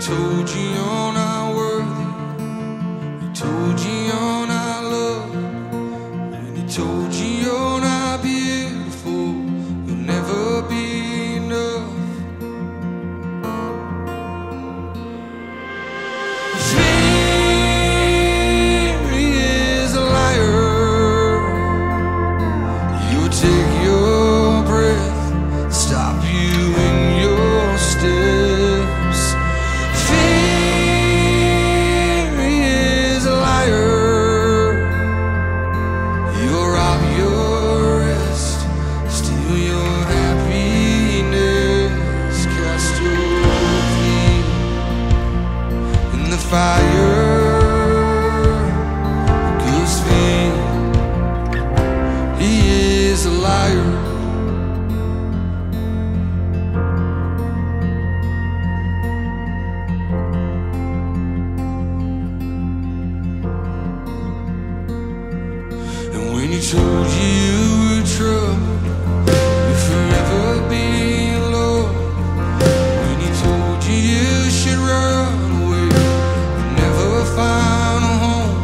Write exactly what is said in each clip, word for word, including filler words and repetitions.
told you you're not worthy. He told you you're not loved. And he told you you're not beautiful. You'll never be enough. Fear is a liar. You'll take your breath, stop you in your steps. Fire goes vain. He is a liar. And when he told you you were troubled, you forever be alone. When he told you you should run, found a home.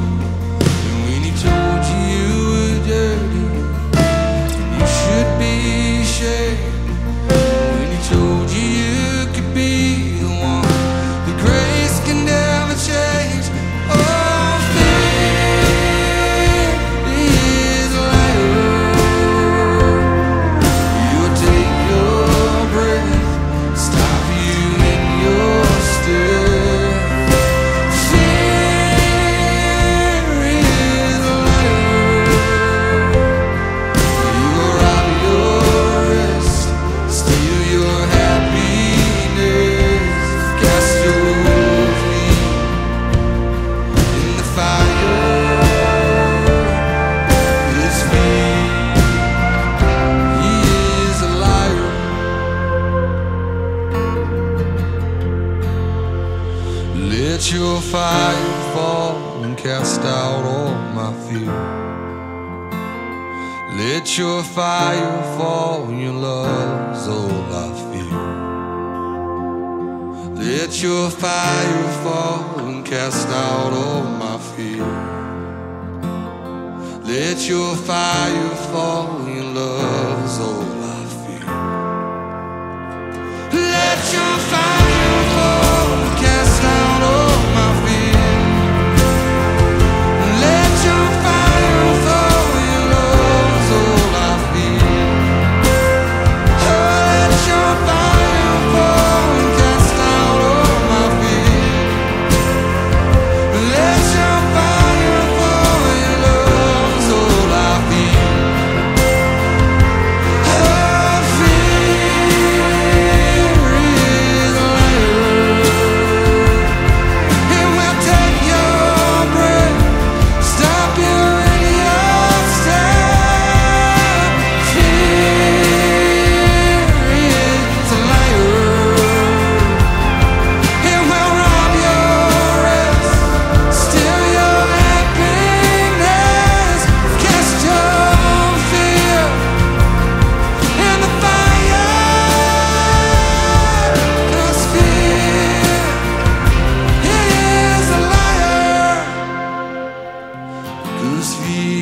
And when he told you you were dirty, you should be ashamed. When he told you you could be the one, the grace can never change. Oh, fear is a liar. You'll take your breath, stop you in your steps. Let your fire fall and cast out all my fear. Let your fire fall and your love's all I fear. Let your fire fall and cast out all my fear. Let your fire fall and your love's all I fear. Let your fire fall and cast out. Fear